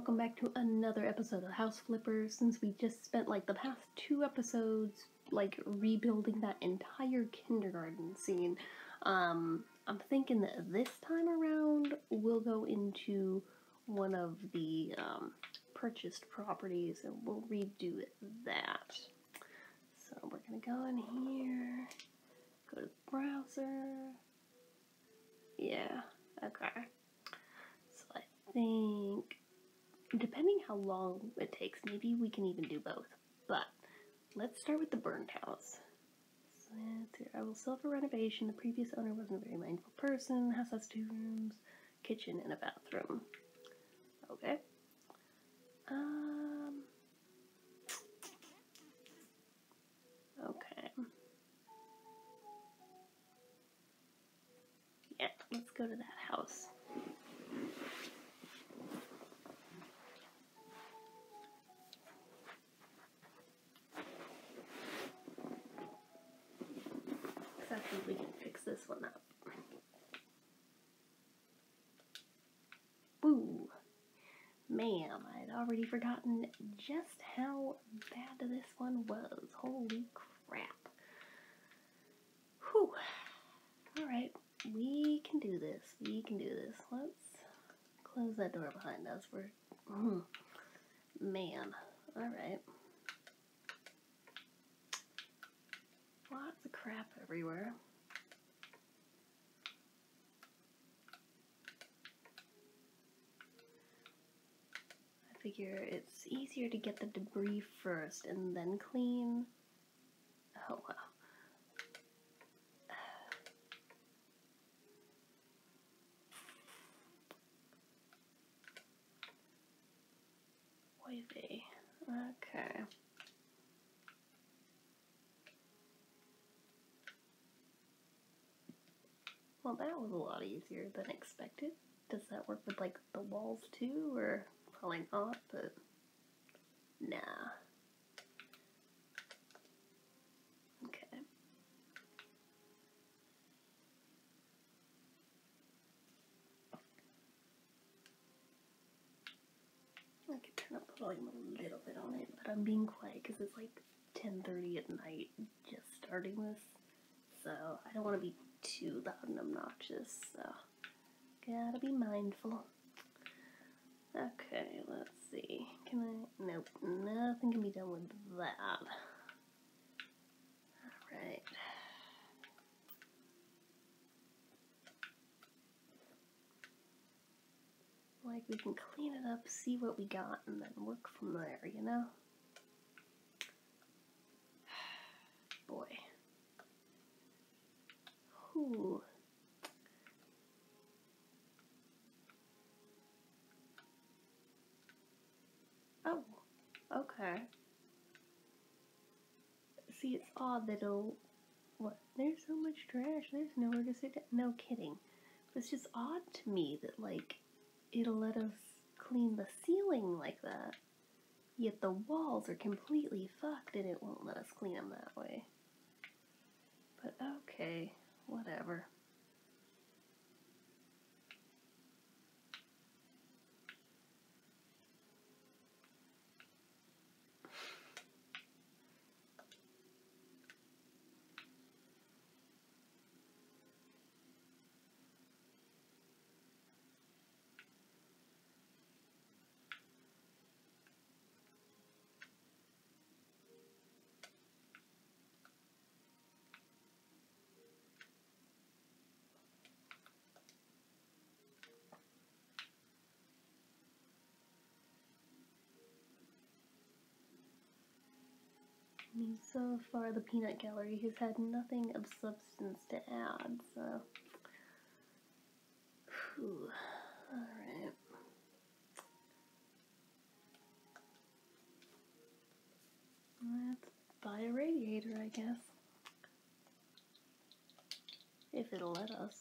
welcome back to another episode of House Flipper. Since we just spent like the past two episodes like rebuilding that entire kindergarten scene, I'm thinking that this time around we'll go into one of the purchased properties and we'll redo that. So we're gonna go in here, go to the browser, yeah, okay. I think, depending how long it takes, maybe we can even do both, but let's start with the burned house. So let's see. I will sell for renovation. The previous owner wasn't a very mindful person. House has 2 rooms, kitchen, and a bathroom. Okay. Okay. Yeah, let's go to that house. We can fix this one up. Boo! Ma'am, I had already forgotten just how bad this one was. Holy crap. Whew. Alright, we can do this. We can do this. Let's close that door behind us. We're... Man. Alright. Lots of crap everywhere. I figure it's easier to get the debris first and then clean. Oh wow. Wavy. Okay. Well, that was a lot easier than expected. Does that work with, like, the walls, too? Or probably not, but... Nah. Okay. I could turn up the volume a little bit on it, but I'm being quiet because it's, like, 10:30 at night just starting this. So, I don't want to be too loud and obnoxious, so gotta be mindful. Okay, let's see. Can I? Nope, nothing can be done with that. Alright. Like, we can clean it up, see what we got, and then work from there, you know? Boy. Ooh. Oh, okay. See, it's odd that it'll... What? There's so much trash, there's nowhere to sit down. No kidding. But it's just odd to me that, like, it'll let us clean the ceiling like that, yet the walls are completely fucked and it won't let us clean them that way. But okay. Whatever. So far, the peanut gallery has had nothing of substance to add, so... Alright. Let's buy a radiator, I guess. If it'll let us.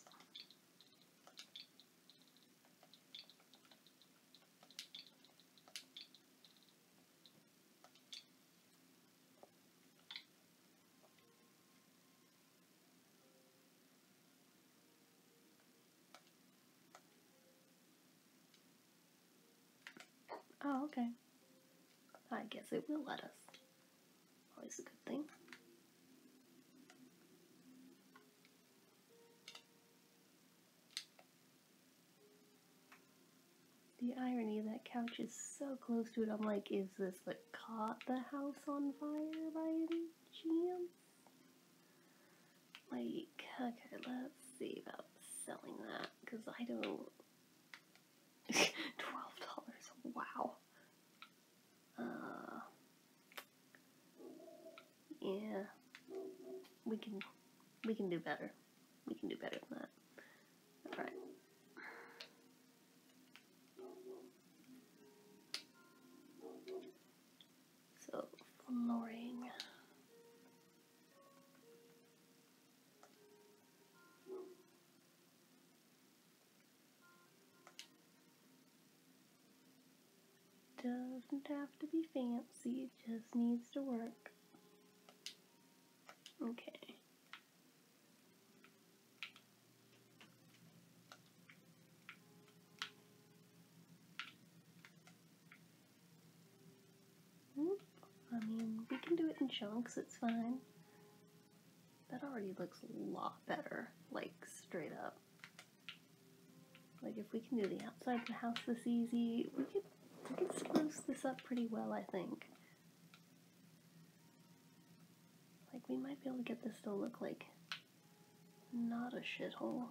Oh, okay. I guess it will let us. Always a good thing. The irony, that couch is so close to it, I'm like, is this that caught the house on fire by any chance? Like, okay, let's see about selling that, because I don't... $12, wow. Yeah. We can do better. We can do better than that. Alright. So, flooring. Doesn't have to be fancy, it just needs to work. Okay. I mean, we can do it in chunks, it's fine. That already looks a lot better, like straight up. Like if we can do the outside of the house this easy, we could spruce this up pretty well, I think. Like we might be able to get this to look like not a shithole.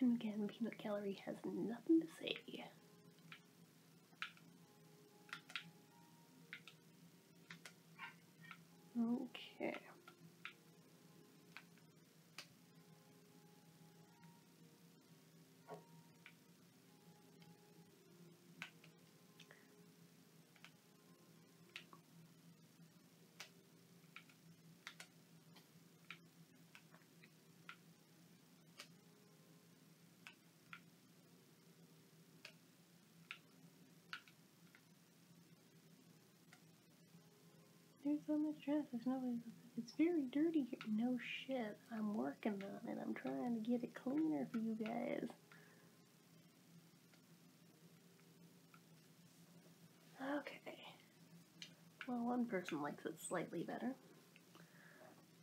And again, Peanut Gallery has nothing to say. Okay. There's so much trash, there's nobody. It's very dirty here. No shit, I'm working on it. I'm trying to get it cleaner for you guys. Okay. Well, one person likes it slightly better.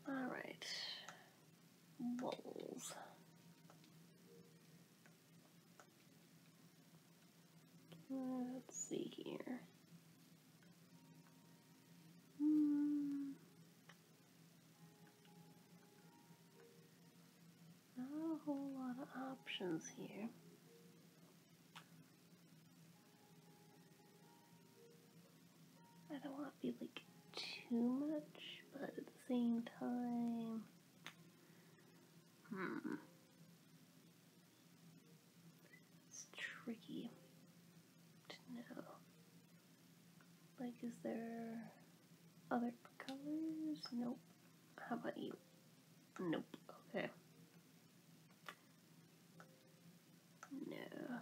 Alright. Walls. Let's see here. Not a whole lot of options here. I don't want to be like too much, but at the same time, it's tricky to know. Like, is there other colors? Nope. How about you? Nope. Okay. No.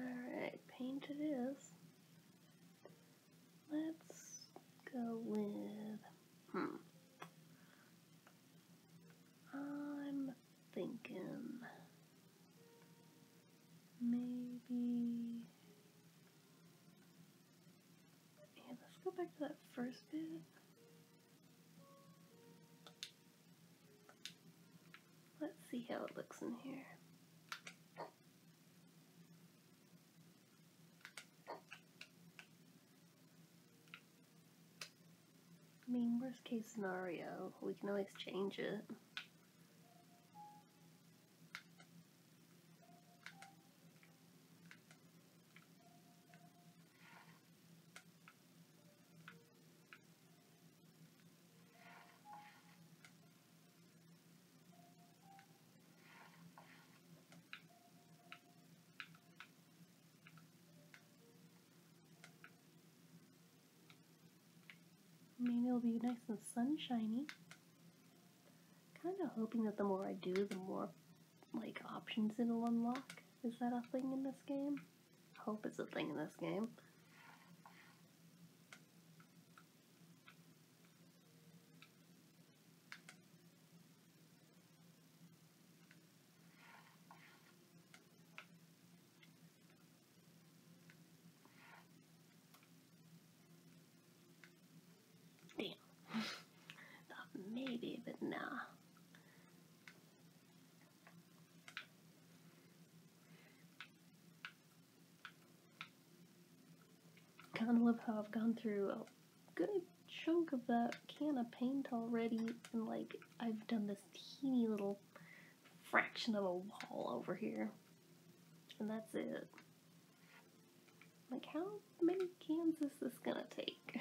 Alright, paint it is. Let's go with... I'm thinking... maybe... yeah, let's go back to that first bit. Let's see how it looks in here. I mean, worst case scenario, we can always change it. I mean, it'll be nice and sunshiny. Kind of hoping that the more I do, the more like options it'll unlock. Is that a thing in this game? I hope it's a thing in this game. Maybe, but nah. Kind of love how I've gone through a good chunk of that can of paint already, and like I've done this teeny little fraction of a wall over here, and that's it. Like, how many cans is this gonna take?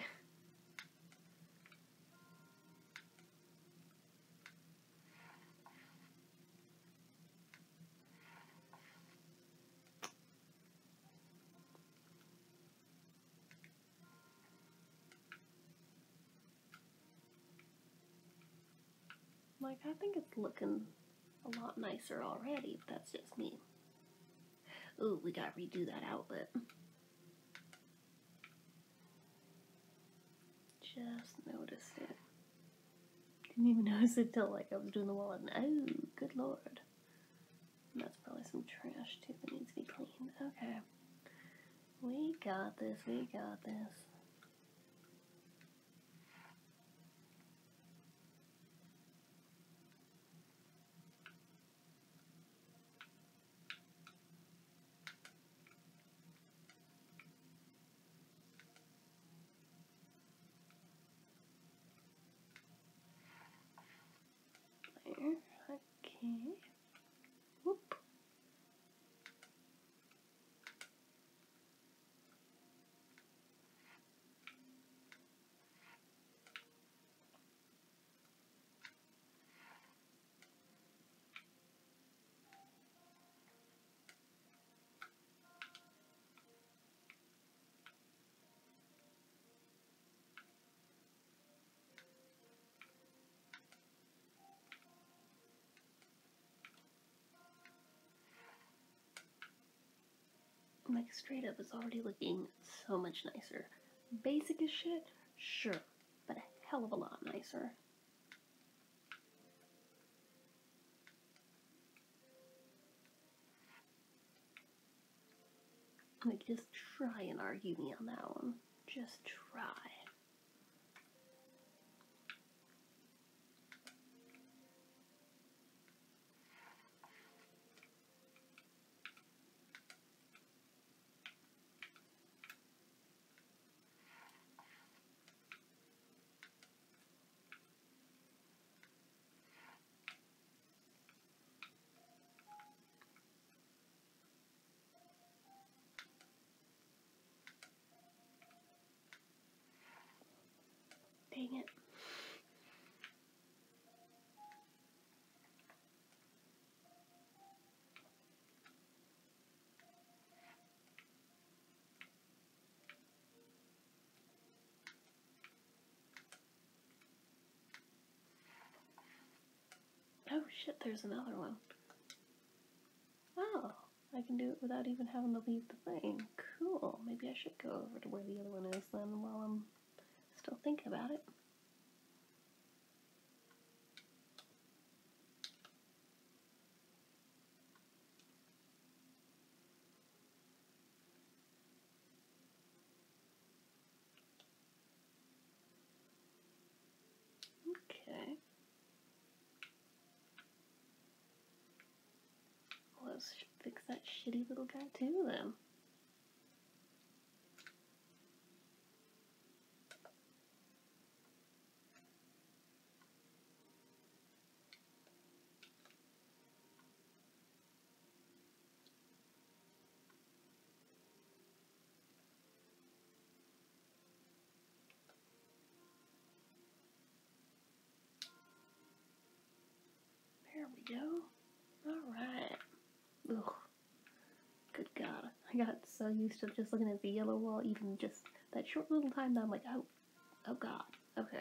Like, I think it's looking a lot nicer already, but that's just me. Ooh, we gotta redo that outlet. Just noticed it. Didn't even notice it till, like, I was doing the wall and, oh, good lord. And that's probably some trash, too, that needs to be cleaned. Okay. We got this, we got this. Whoop. Like, straight up, it's already looking so much nicer. Basic as shit, sure, but a hell of a lot nicer. Like, just try and argue me on that one. Just try. Dang it. Oh shit, there's another one. Oh, I can do it without even having to leave the thing. Cool, maybe I should go over to where the other one is then while I'm still think about it. Okay. Let's fix that shitty little guy too then. There we go. Alright. Ugh. Good God. I got so used to just looking at the yellow wall, even just that short little time that I'm like, oh, oh God, Okay.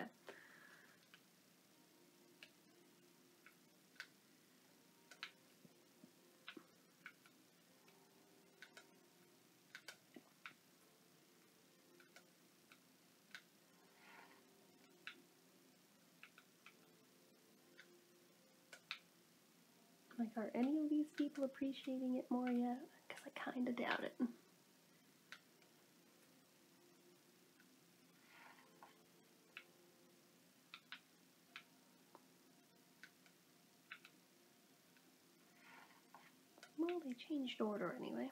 Like, are any of these people appreciating it more yet? Because I kind of doubt it. Well, they changed order anyway.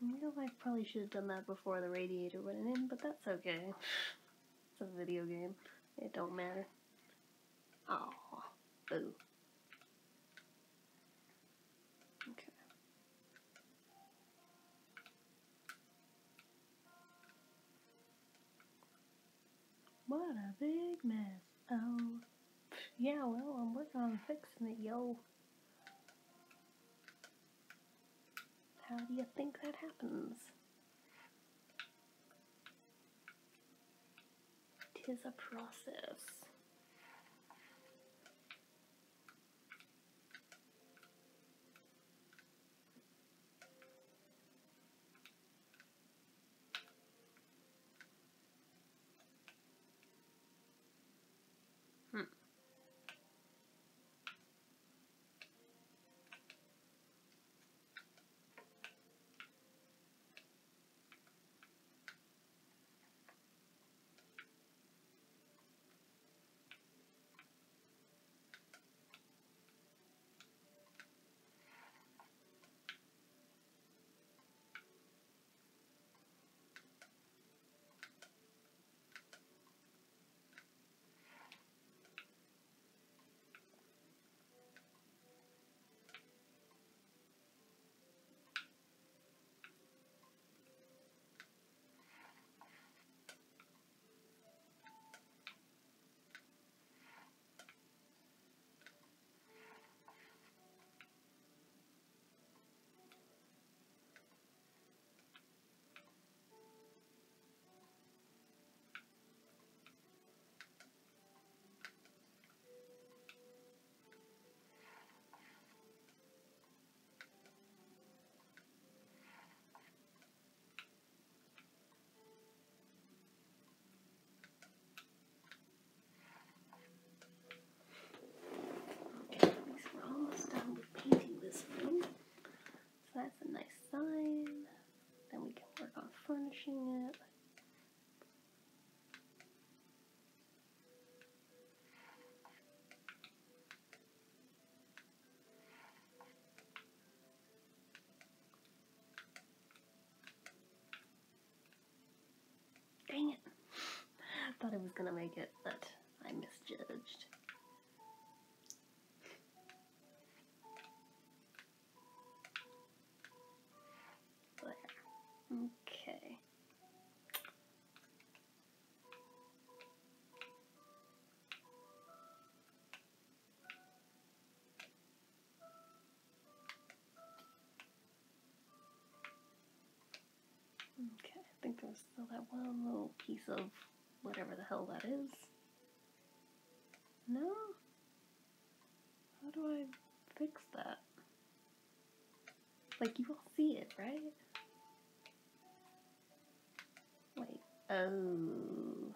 In real life, probably should have done that before the radiator went in, but that's okay. It's a video game. It don't matter. Aw, boo. Okay. What a big mess. Oh. Yeah, well, I'm working on fixing it, yo. How do you think that happens? 'Tis a process. That's a nice sign. Then we can work on furnishing it. Dang it! I thought I was gonna make it, but I misjudged. Okay. Okay, I think there's still that one little piece of whatever the hell that is. No? How do I fix that? Like, you all see it, right? Oh.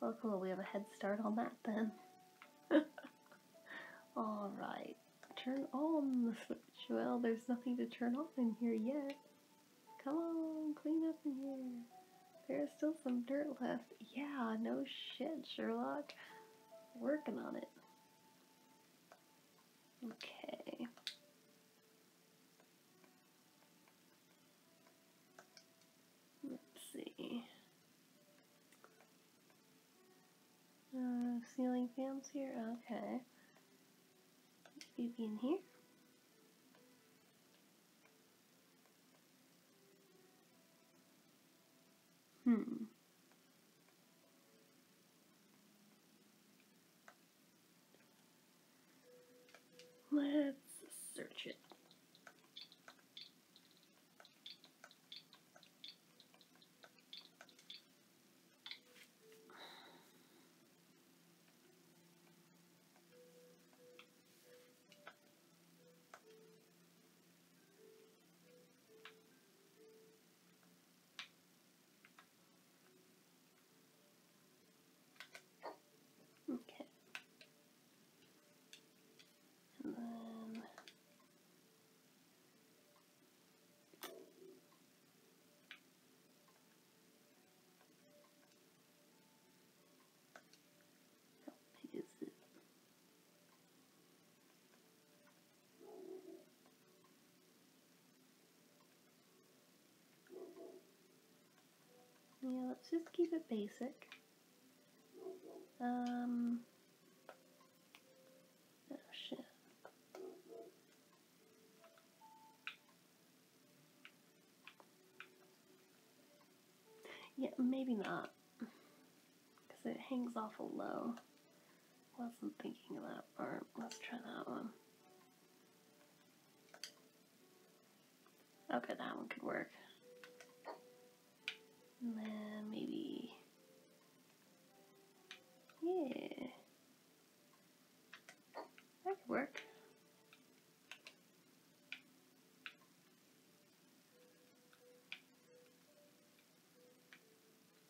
Well, cool, we have a head start on that then. Alright, turn on the switch. Well, there's nothing to turn off in here yet. Come on, clean up in here. There's still some dirt left. Yeah, no shit, Sherlock. Working on it. Okay. Ceiling fans here? Okay. Maybe in here? Let's search it. Yeah, let's just keep it basic. Oh shit. Yeah, maybe not. Because it hangs awful low. Wasn't thinking of that part. Let's try that one. Okay, that one could work. And then maybe, yeah, that could work.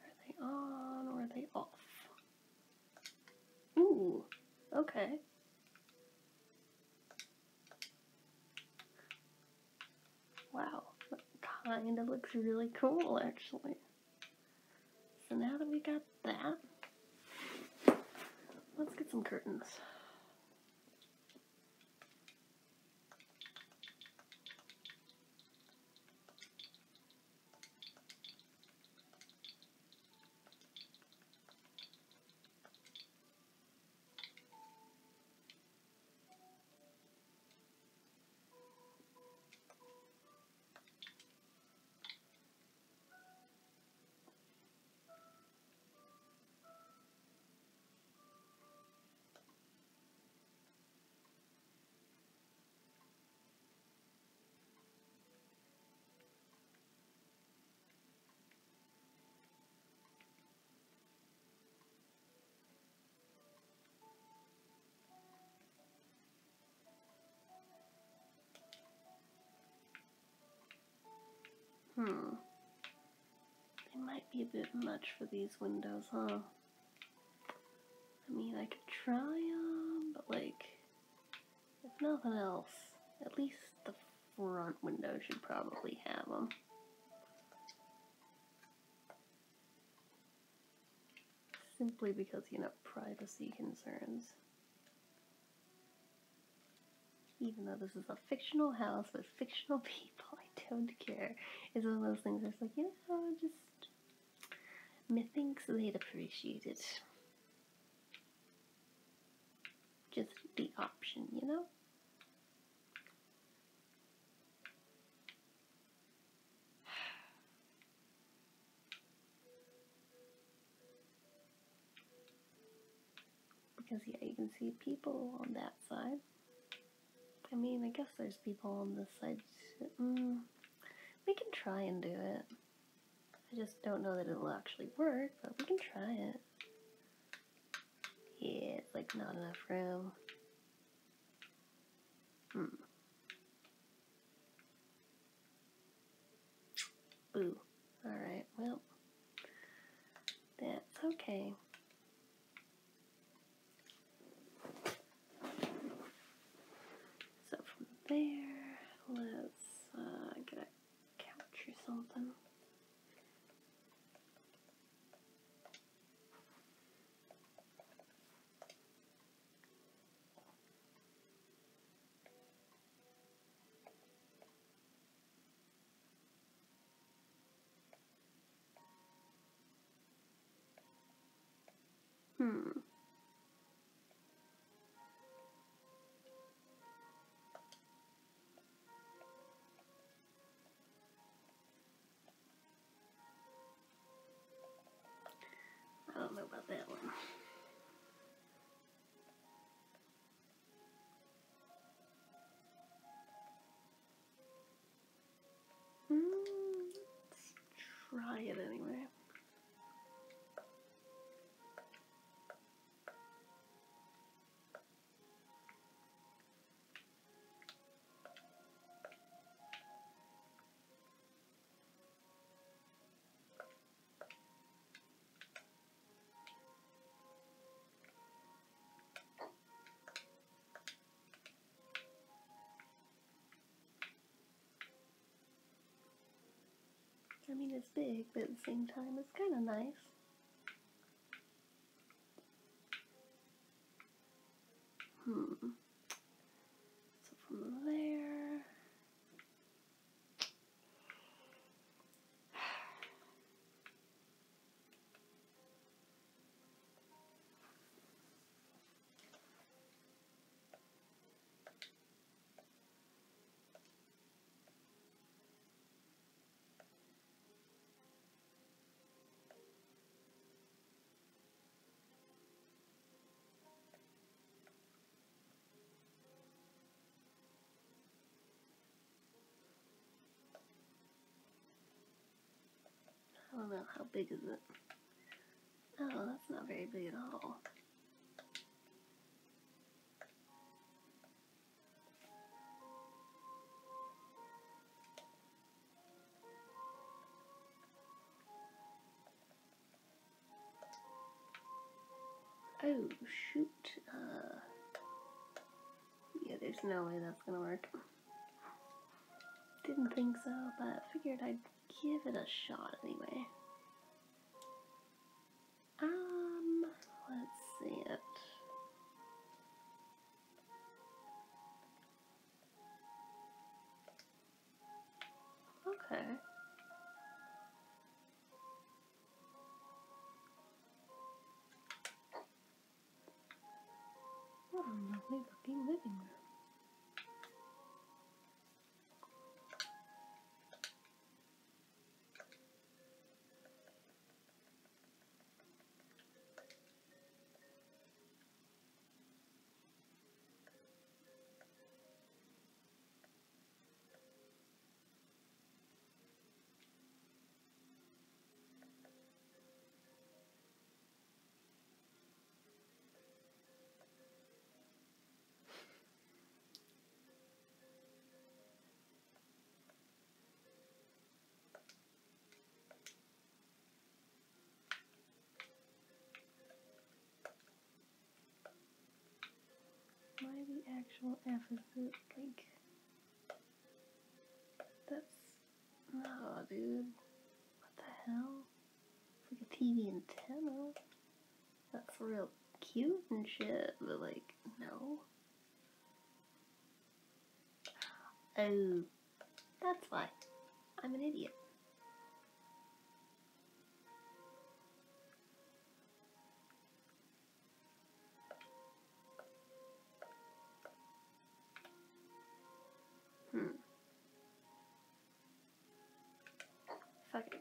Are they on or are they off? Ooh, okay. Wow, that kind of looks really cool actually. So now that we got that, let's get some curtains. They might be a bit much for these windows, huh? I mean, I could try them, but like, if nothing else, at least the front window should probably have them. Simply because, you know, privacy concerns. Even though this is a fictional house with fictional people, I don't care. It's one of those things where it's like, you know, just methinks they'd appreciate it. Just the option, you know? Because, yeah, you can see people on that side. I mean, I guess there's people on this side. We can try and do it. I just don't know that it'll actually work, but we can try it. Yeah, it's like not enough room. Boo. Alright, well, that's okay. There, let's get a couch or something. I don't know about that one. I mean, it's big, but at the same time, it's kind of nice. So from there, I don't know, how big is it? Oh, that's not very big at all. Oh, shoot. Yeah, there's no way that's gonna work. Didn't think so, but I figured I'd give it a shot anyway. Let's see it. Okay. Oh, lovely looking living room. Why the actual F is it, like, that's, oh dude, what the hell, it's like a TV antenna, that's real cute and shit, but like, no. Oh, that's why, I'm an idiot. Okay.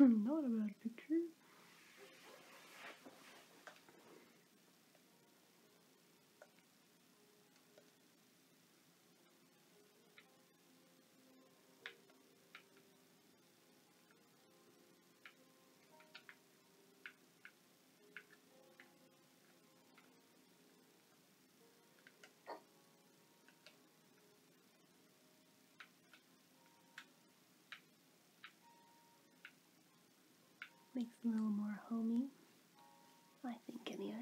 Not a bad picture. Makes it a little more homey, I think, anyway.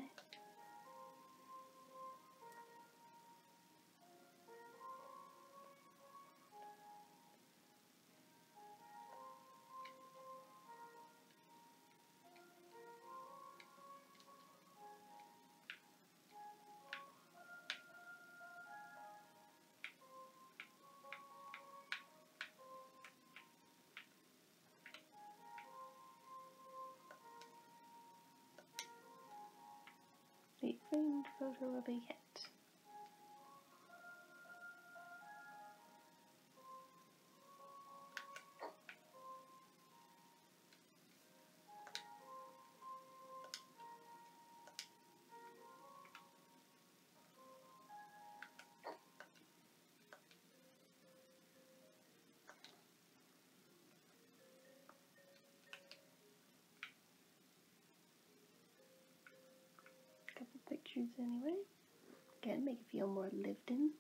and photo of a cat. Pictures anyway. Again, make it feel more lived in.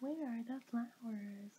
Where are the flowers?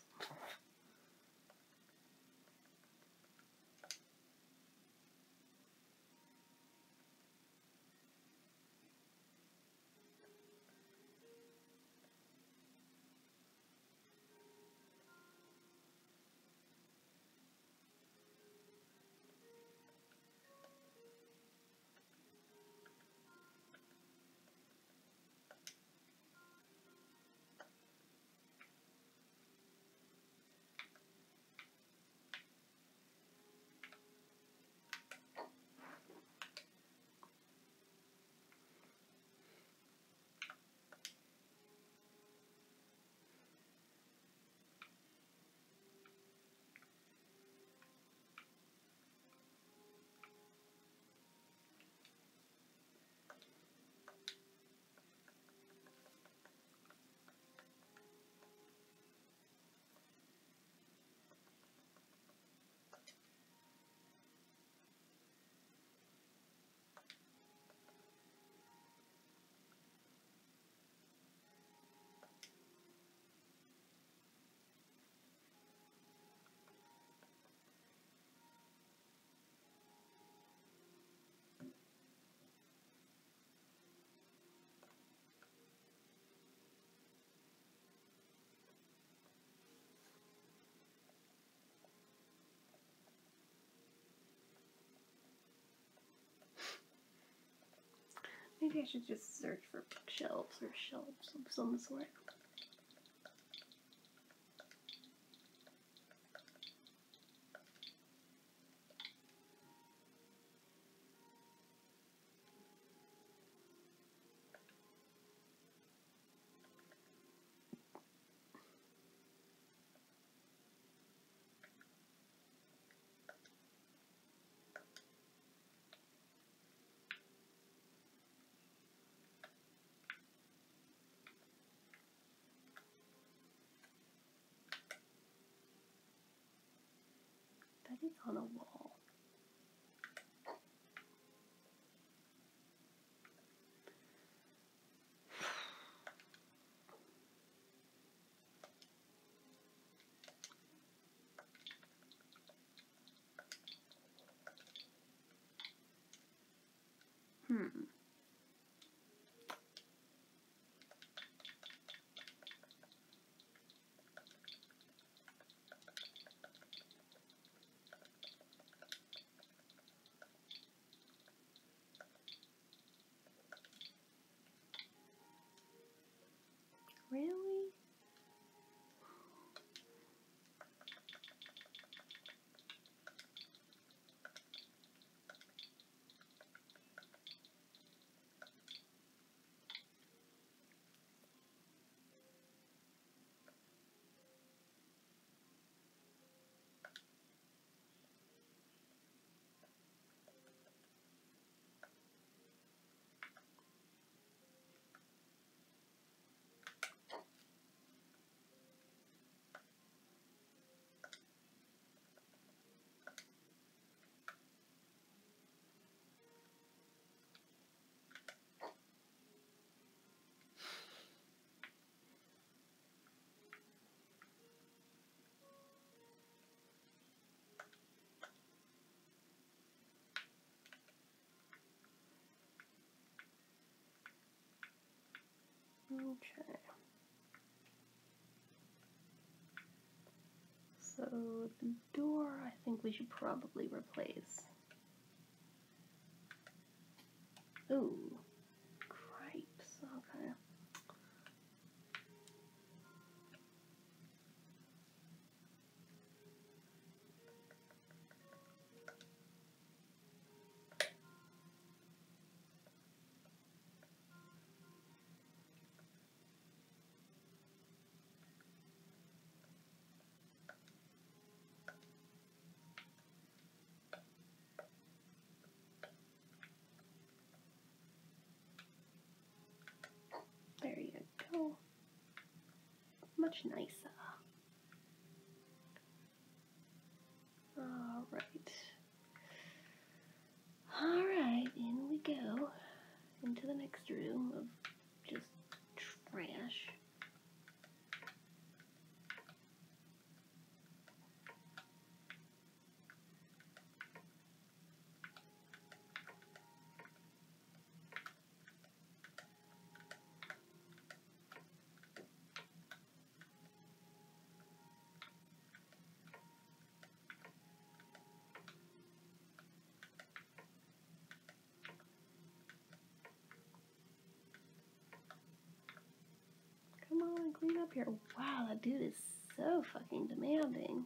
Maybe I should just search for bookshelves or shelves of some sort. It's on a wall. Really? So the door, I think we should probably replace. Ooh, cripes, okay. Much nicer. All right, in we go into the next room of just trash. Clean up here. Wow, that dude is so fucking demanding.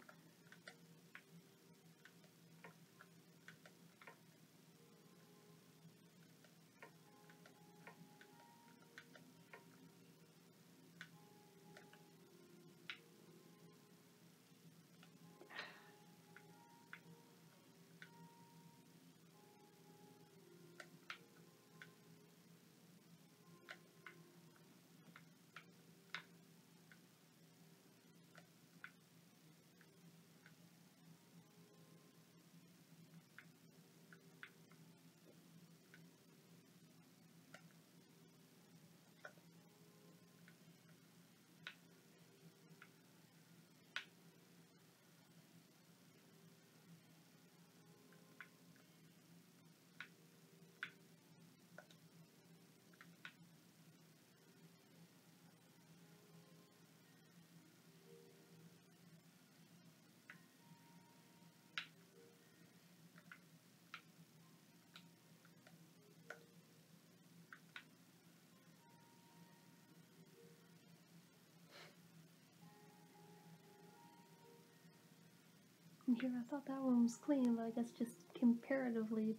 Here, I thought that one was clean, but I guess just comparatively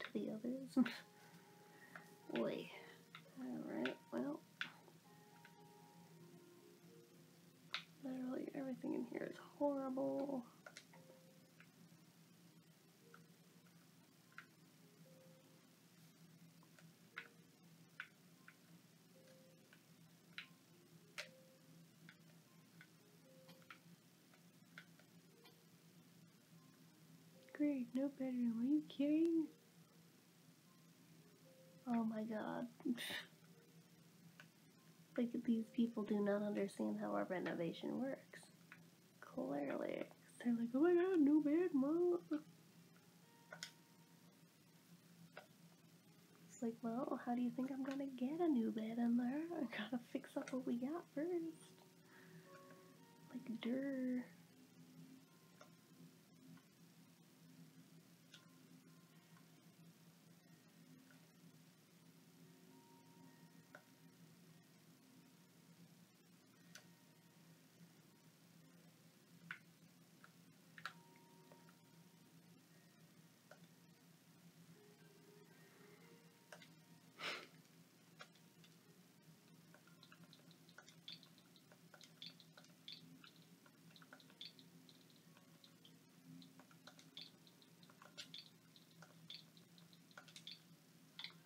to the others. Boy. Alright, well. Literally everything in here is horrible. Great, no bedroom, are you kidding? Oh my god. Like, these people do not understand how our renovation works. Clearly. They're like, oh my god, no bed, mom. It's like, well, how do you think I'm gonna get a new bed in there? I gotta fix up what we got first. Like, durr.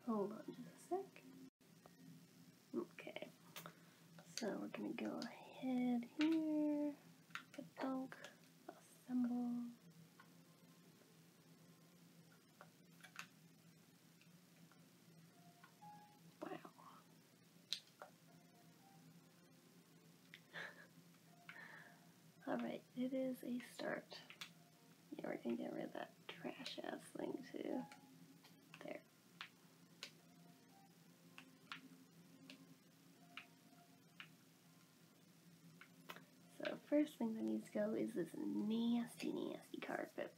Hold on just a sec. Okay, so we're gonna go ahead here, dunk, assemble. Wow. Alright, it is a start. Yeah, we're gonna get rid of that trash ass thing too. first thing that needs to go is this nasty, nasty carpet.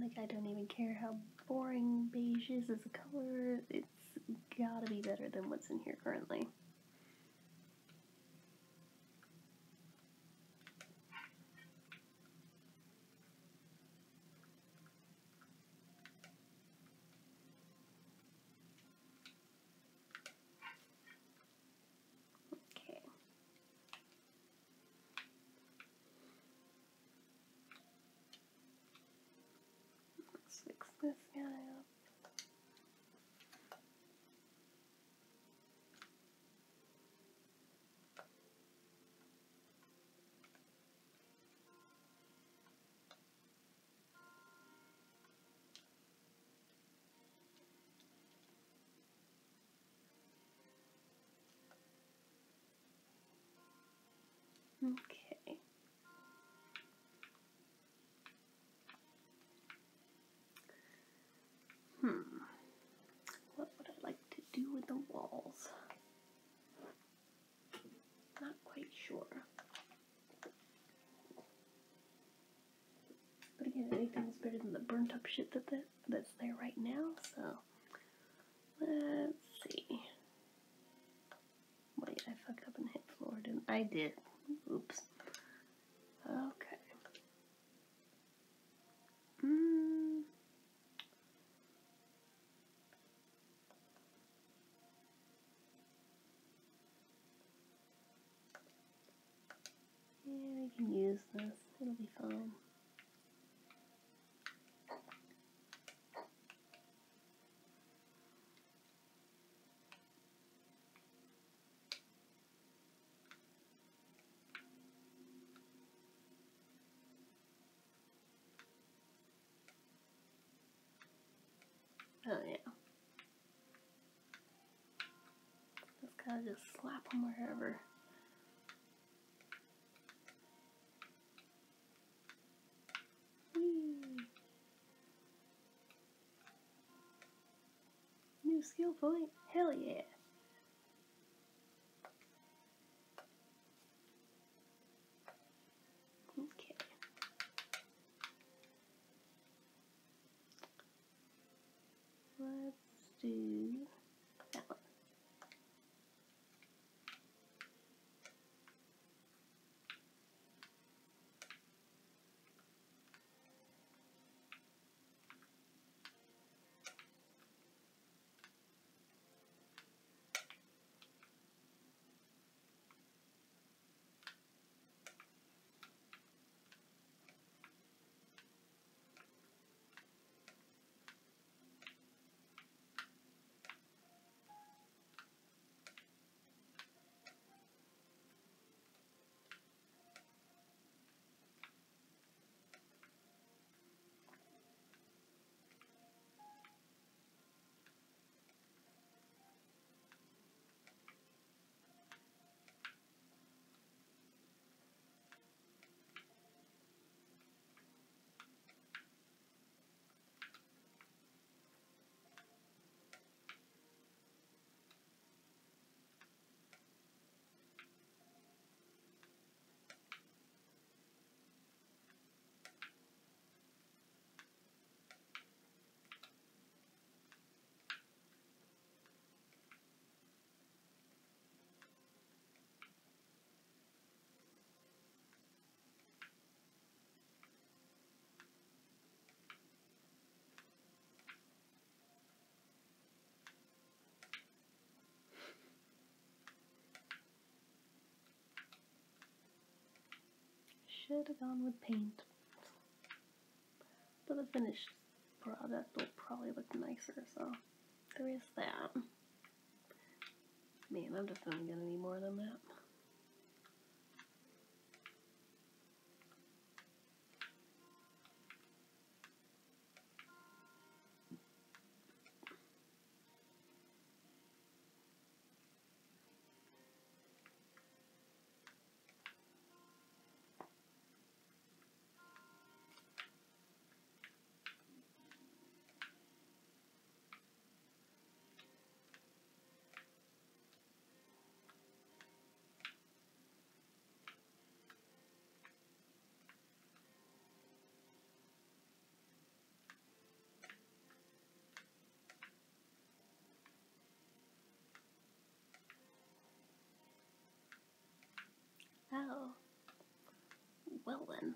Like, I don't even care how boring beige is as a color, it's gotta be better than what's in here currently. Okay. What would I like to do with the walls? Not quite sure. But again, anything is better than the burnt up shit that's there right now, so let's see. Wait, I fucked up and hit floor, didn't I? I did. Oops. Okay. Yeah, we can use this. It'll be fine. Oh yeah. Just kind of just slap them wherever. Whee! New skill point? Hell yeah! Should have gone with paint, but the finished product will probably look nicer, so there is that. Man, I'm definitely gonna need more than that. Oh. Well then.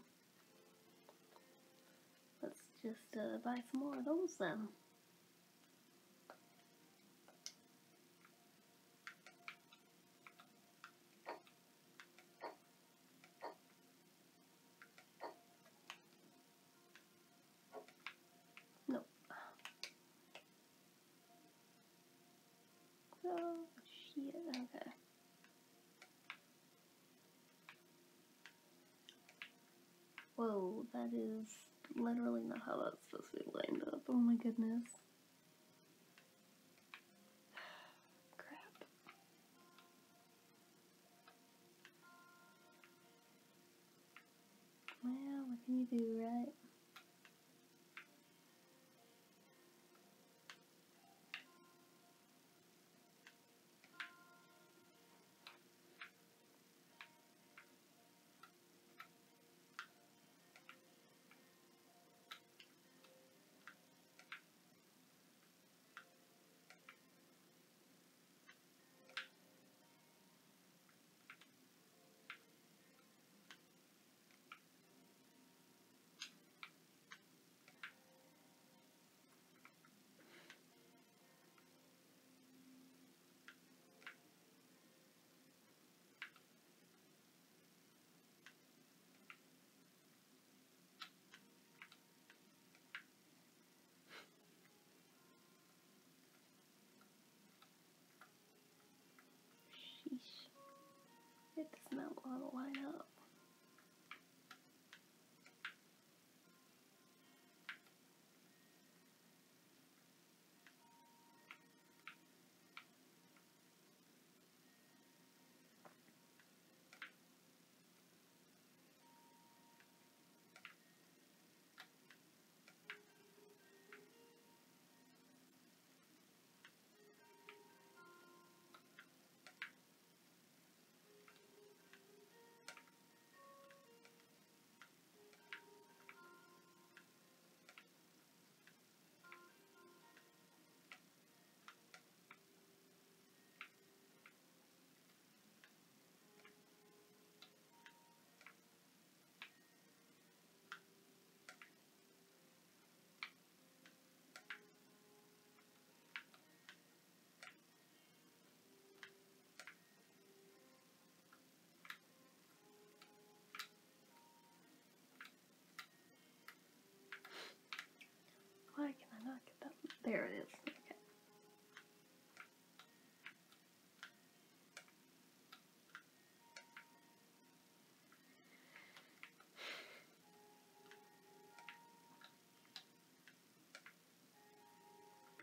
Let's just buy some more of those then. Whoa, that is literally not how that's supposed to be lined up. Oh my goodness. Crap. Well, what can you do, right? It does not want to line up. Why can I not get that? There it is. Okay.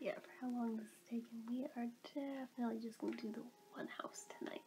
Yeah, for how long this is taking, we are definitely just going to do the one house tonight.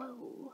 Whoa.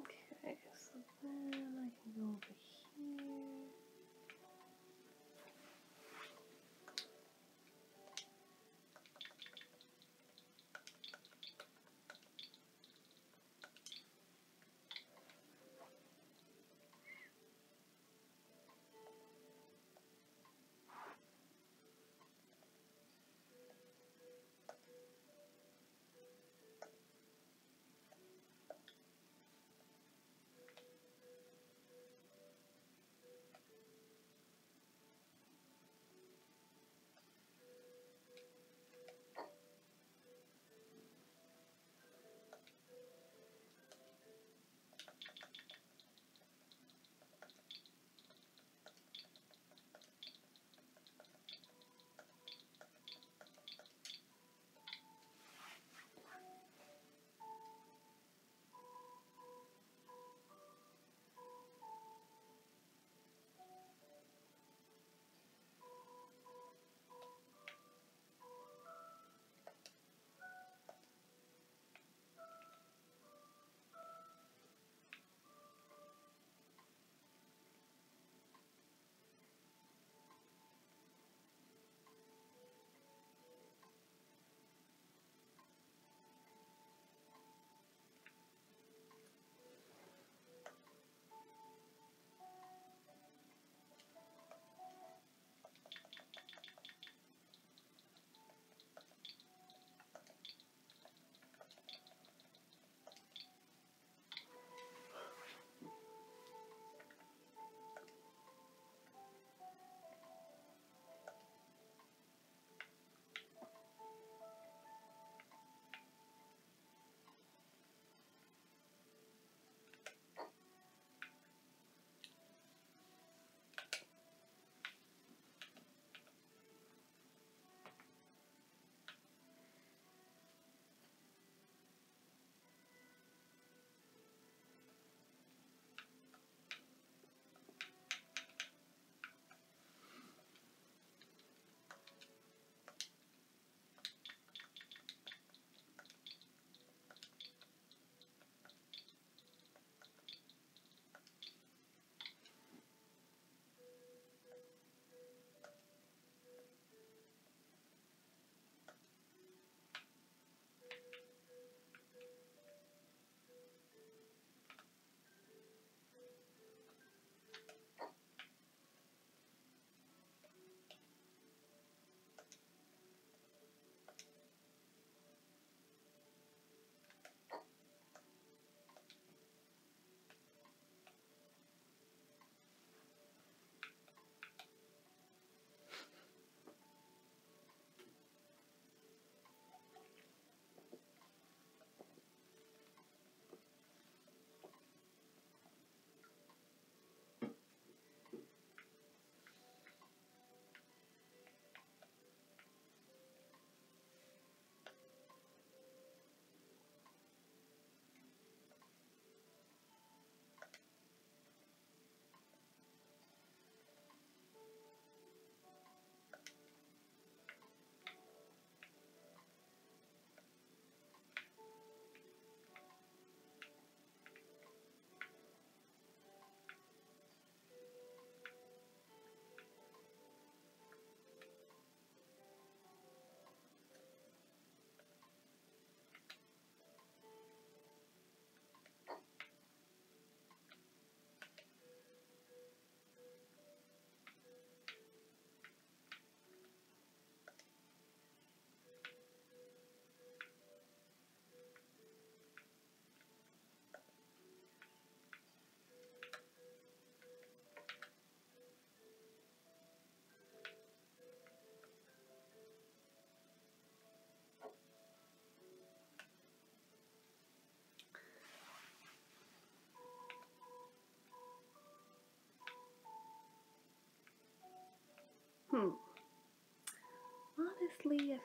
Okay, so then I can go over here.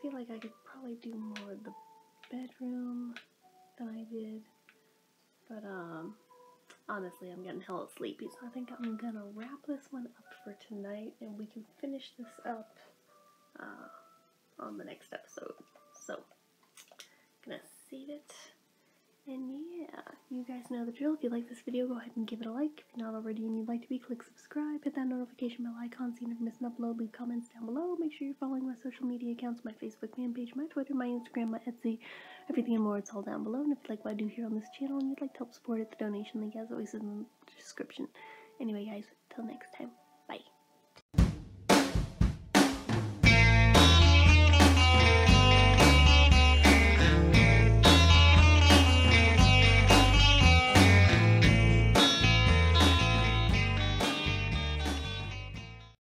feel like I could probably do more of the bedroom than I did, but honestly, I'm getting hella sleepy, so I think I'm gonna wrap this one up for tonight, and we can finish this up on the next episode. So, gonna save it, and yeah, you guys know the drill. If you like this video, go ahead and give it a like. If you're not already and you'd like to be, click subscribe, hit that notification bell icon so you never miss an upload, leave comments down below, make sure you're following my social media accounts, my Facebook fan page, my Twitter, my Instagram, my Etsy, everything and more, it's all down below, and if you like what I do here on this channel and you'd like to help support it, the donation link as always is in the description. Anyway guys, till next time.